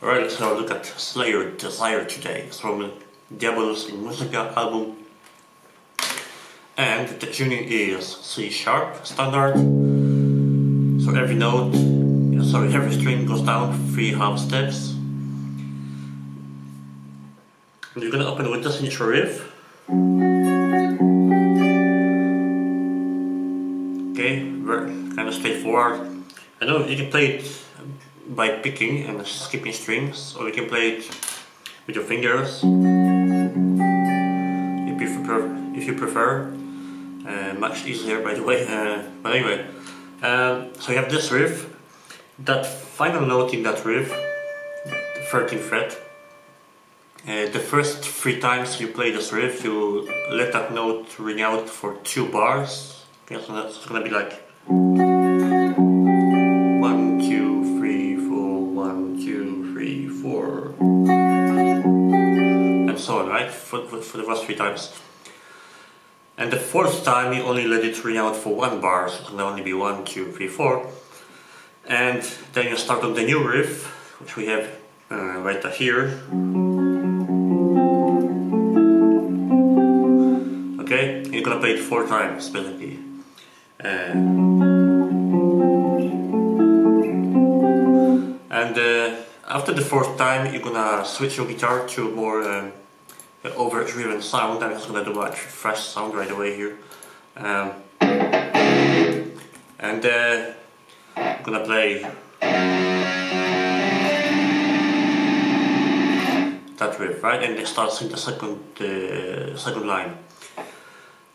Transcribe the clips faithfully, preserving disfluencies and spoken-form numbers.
Alright, let's now look at Slayer, Desire today. It's from Diabolus in Musica album. And the tuning is C sharp, standard. So every note, sorry, every string goes down three half steps. And you're gonna open with the signature riff. Okay, very kind of straightforward. I know you can play it by picking and skipping strings, or you can play it with your fingers if you prefer. If you prefer. Uh, much easier, by the way. Uh, but anyway, um, so you have this riff, that final note in that riff, the thirteenth fret. Uh, the first three times you play this riff, you let that note ring out for two bars. Okay, so that's gonna be like one, two, three, four, one, two, three, four, and so on, right? For, for the first three times. And the fourth time you only let it ring out for one bar, so it can only be one, two, three, four. And then you start on the new riff, which we have uh, right here. Okay, and you're gonna play it four times, basically. Uh, and uh, after the fourth time, you're gonna switch your guitar to more um, overdriven sound. I'm just gonna do a fresh sound right away here, um, and uh, I'm gonna play that riff, right, and it starts in the second uh, second line,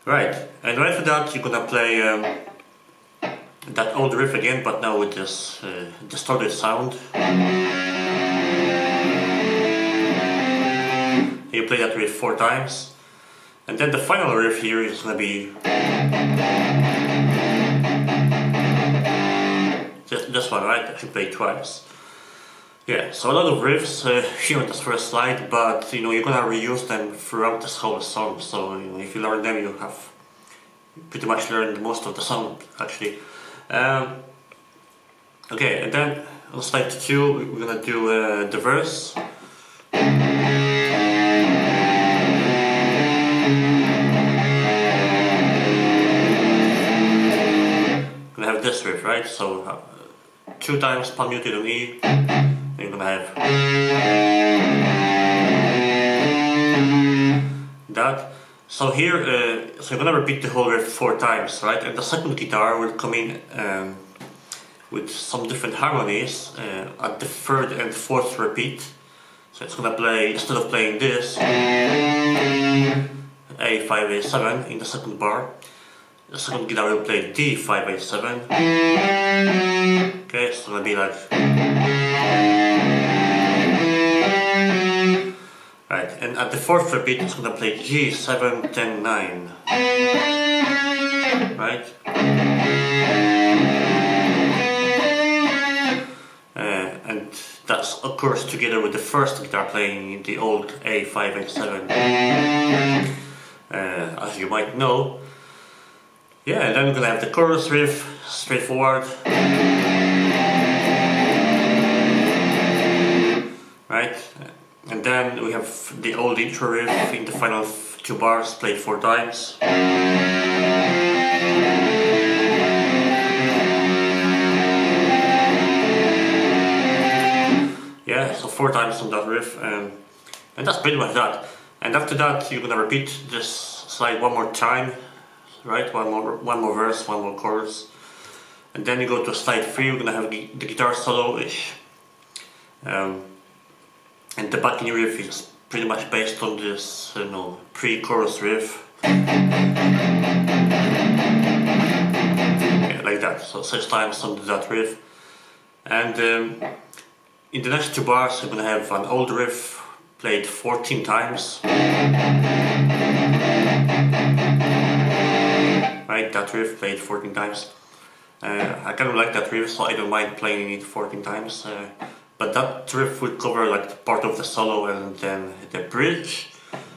right? And right after that, you're gonna play um, that old riff again, but now with this uh, distorted sound. You play that riff four times, and then the final riff here is gonna be just this one, right? That you play twice. Yeah, so a lot of riffs uh, here on this first slide, but you know you're gonna reuse them throughout this whole song. So you know, if you learn them, you have pretty much learned most of the song, actually. Um, okay, and then on slide two, we're gonna do uh, the verse. This riff, right? So uh, two times palm muted on E, and you're gonna have that. So here, uh, so you're gonna repeat the whole riff four times, right? And the second guitar will come in um, with some different harmonies uh, at the third and fourth repeat. So it's gonna play, instead of playing this A five A seven in the second bar, the second guitar will play D five A seven. Okay, it's gonna be like. Right, and at the fourth repeat, it's gonna play G seven ten nine. Right? Uh, and that occurs together with the first guitar playing the old A five A seven. Uh, as you might know. Yeah, and then we're gonna have the chorus riff, straightforward. Right? And then we have the old intro riff in the final two bars, played four times. Yeah, so four times on that riff, and, and that's pretty much that. And after that, you're gonna repeat this slide one more time. Right, one more, one more verse, one more chorus, and then you go to slide three. We're gonna have the, the guitar solo-ish, um, and the backing riff is pretty much based on this, you know, pre-chorus riff, yeah, like that. So six times on that riff, and um, in the next two bars, we're gonna have an old riff played fourteen times. Right, that riff played fourteen times. Uh, I kind of like that riff, so I don't mind playing it fourteen times. Uh, but that riff would cover like part of the solo and then the bridge.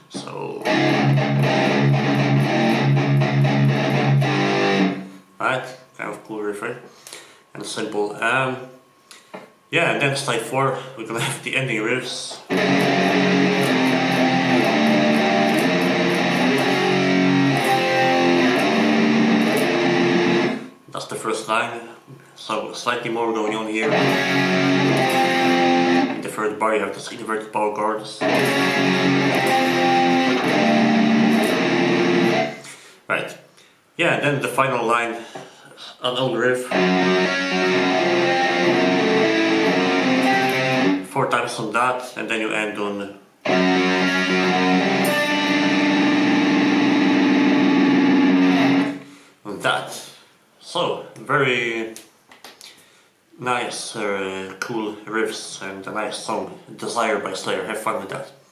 So, right, kind of cool riff, right? And simple. Um, Yeah, and then slide four, we're gonna have the ending riffs. That's the first line, so slightly more going on here. In the third bar you have this inverted power chords. Right. Yeah, and then the final line, an old riff. Four times on that, and then you end on. on that. So, very nice, uh, cool riffs and a nice song, Desire by Slayer. Have fun with that.